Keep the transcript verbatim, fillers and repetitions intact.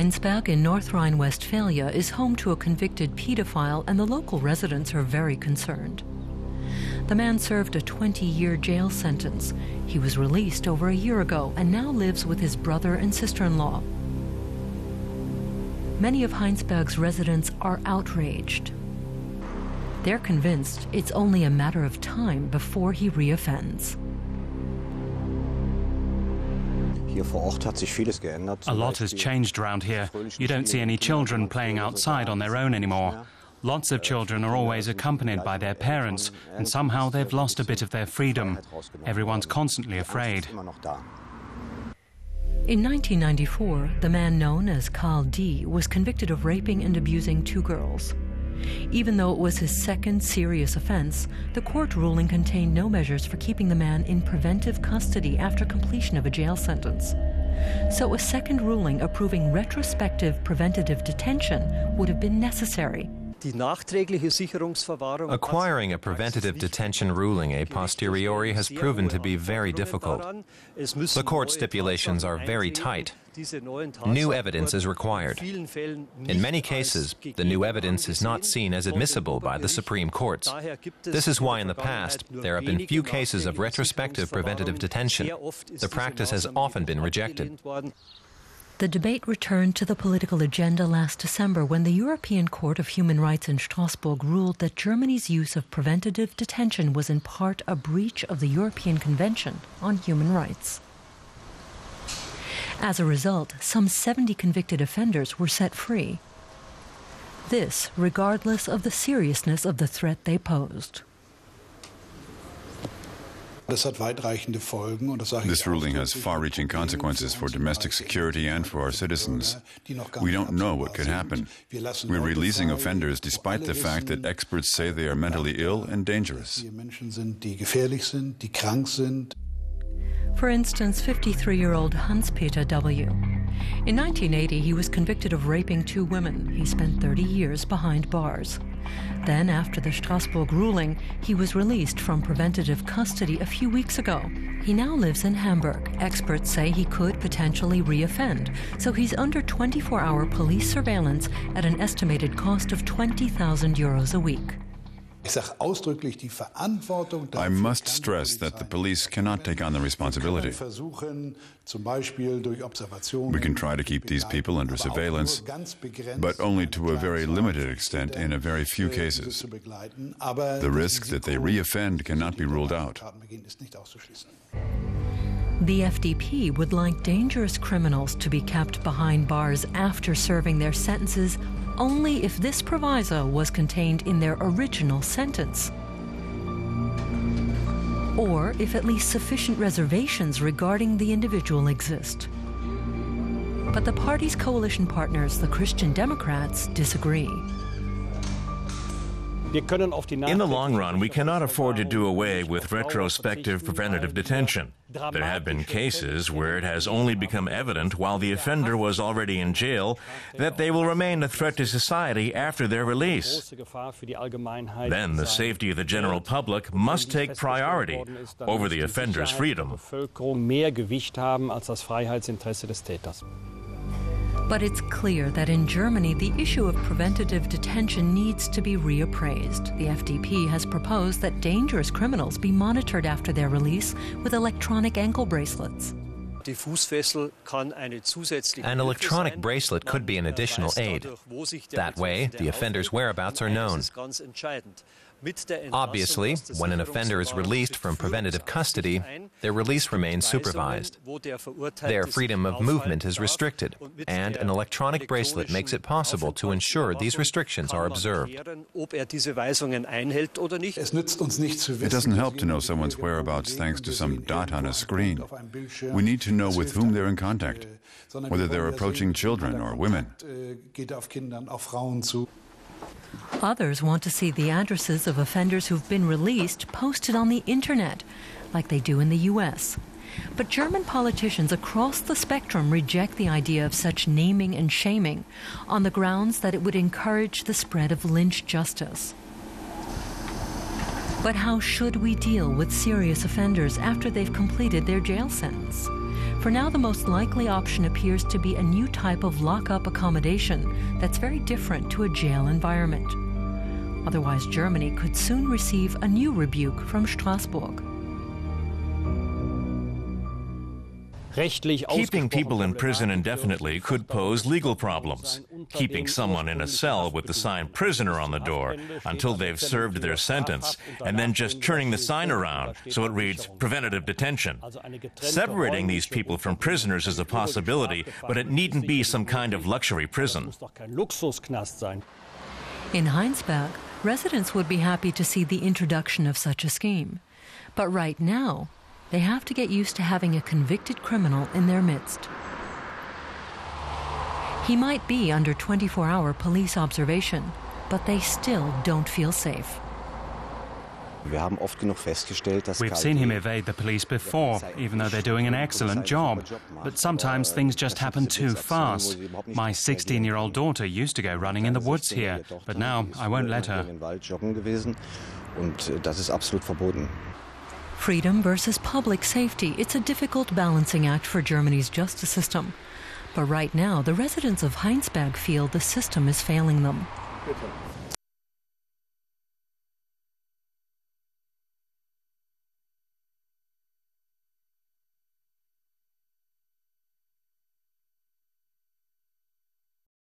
Heinsberg in North Rhine-Westphalia is home to a convicted pedophile, and the local residents are very concerned. The man served a twenty-year jail sentence. He was released over a year ago and now lives with his brother and sister-in-law. Many of Heinsberg's residents are outraged. They're convinced it's only a matter of time before he reoffends. A lot has changed around here. You don't see any children playing outside on their own anymore. Lots of children are always accompanied by their parents, and somehow they've lost a bit of their freedom. Everyone's constantly afraid. In nineteen ninety-four, the man known as Carl D was convicted of raping and abusing two girls. Even though it was his second serious offense, the court ruling contained no measures for keeping the man in preventive custody after completion of a jail sentence. So a second ruling approving retrospective preventative detention would have been necessary. Acquiring a preventative detention ruling a posteriori has proven to be very difficult. The court stipulations are very tight. New evidence is required. In many cases, the new evidence is not seen as admissible by the Supreme Courts. This is why in the past there have been few cases of retrospective preventative detention. The practice has often been rejected. The debate returned to the political agenda last December when the European Court of Human Rights in Strasbourg ruled that Germany's use of preventative detention was in part a breach of the European Convention on Human Rights. As a result, some seventy convicted offenders were set free. This, regardless of the seriousness of the threat they posed. This ruling has far-reaching consequences for domestic security and for our citizens. We don't know what could happen. We're releasing offenders despite the fact that experts say they are mentally ill and dangerous. For instance, fifty-three-year-old Hans-Peter W. In nineteen eighty, he was convicted of raping two women. He spent thirty years behind bars. Then, after the Strasbourg ruling, he was released from preventative custody a few weeks ago. He now lives in Hamburg. Experts say he could potentially reoffend, so he's under twenty-four hour police surveillance at an estimated cost of twenty thousand euros a week. I must stress that the police cannot take on the responsibility. We can try to keep these people under surveillance, but only to a very limited extent in a very few cases. The risk that they reoffend cannot be ruled out. The F D P would like dangerous criminals to be kept behind bars after serving their sentences only if this proviso was contained in their original sentence, or if at least sufficient reservations regarding the individual exist. But the party's coalition partners, the Christian Democrats, disagree. In the long run, we cannot afford to do away with retrospective preventative detention. There have been cases where it has only become evident while the offender was already in jail that they will remain a threat to society after their release. Then the safety of the general public must take priority over the offender's freedom. But it's clear that in Germany, the issue of preventative detention needs to be reappraised. The F D P has proposed that dangerous criminals be monitored after their release with electronic ankle bracelets. An electronic bracelet could be an additional aid. That way, the offender's whereabouts are known. Obviously, when an offender is released from preventative custody, their release remains supervised. Their freedom of movement is restricted, and an electronic bracelet makes it possible to ensure these restrictions are observed. It doesn't help to know someone's whereabouts thanks to some dot on a screen. We need to know with whom they're in contact, whether they're approaching children or women. Others want to see the addresses of offenders who've been released posted on the internet, like they do in the U S. But German politicians across the spectrum reject the idea of such naming and shaming on the grounds that it would encourage the spread of lynch justice. But how should we deal with serious offenders after they've completed their jail sentence? For now, the most likely option appears to be a new type of lock-up accommodation that's very different to a jail environment. Otherwise, Germany could soon receive a new rebuke from Strasbourg. Keeping people in prison indefinitely could pose legal problems. Keeping someone in a cell with the sign prisoner on the door until they've served their sentence, and then just turning the sign around so it reads preventative detention. Separating these people from prisoners is a possibility, but it needn't be some kind of luxury prison. In Heinsberg, residents would be happy to see the introduction of such a scheme. But right now, they have to get used to having a convicted criminal in their midst. He might be under twenty-four hour police observation, but they still don't feel safe. We've seen him evade the police before, even though they're doing an excellent job. But sometimes things just happen too fast. My sixteen-year-old daughter used to go running in the woods here, but now I won't let her. Freedom versus public safety, it's a difficult balancing act for Germany's justice system. But right now, the residents of Heinsberg feel the system is failing them.